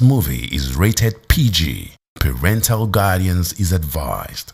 This movie is rated PG. Parental guidance is advised.